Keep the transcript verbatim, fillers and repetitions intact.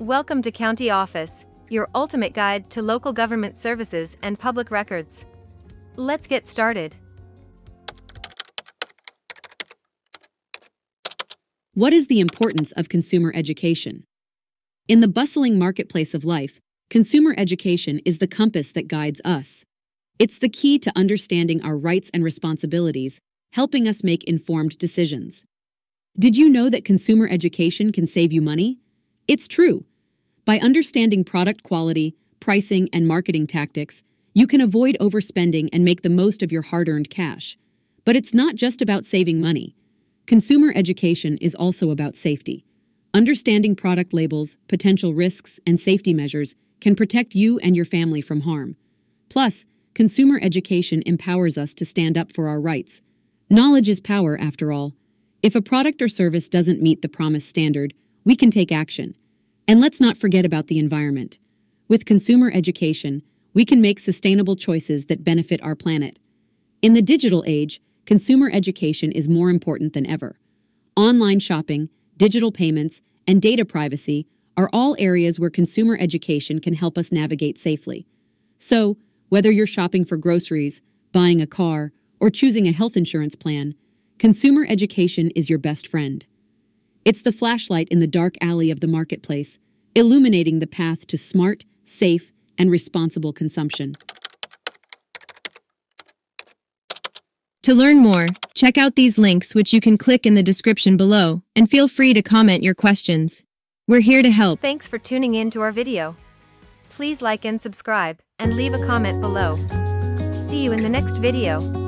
Welcome to County Office, your ultimate guide to local government services and public records. Let's get started. What is the importance of consumer education? In the bustling marketplace of life, consumer education is the compass that guides us. It's the key to understanding our rights and responsibilities, helping us make informed decisions. Did you know that consumer education can save you money? It's true. By understanding product quality, pricing, and marketing tactics, you can avoid overspending and make the most of your hard-earned cash. But it's not just about saving money. Consumer education is also about safety. Understanding product labels, potential risks, and safety measures can protect you and your family from harm. Plus, consumer education empowers us to stand up for our rights. Knowledge is power, after all. If a product or service doesn't meet the promised standard, we can take action. And let's not forget about the environment. With consumer education, we can make sustainable choices that benefit our planet. In the digital age, consumer education is more important than ever. Online shopping, digital payments, and data privacy are all areas where consumer education can help us navigate safely. So, whether you're shopping for groceries, buying a car, or choosing a health insurance plan, consumer education is your best friend. It's the flashlight in the dark alley of the marketplace, illuminating the path to smart, safe, and responsible consumption. To learn more, check out these links, which you can click in the description below, and feel free to comment your questions. We're here to help. Thanks for tuning in to our video. Please like and subscribe, and leave a comment below. See you in the next video.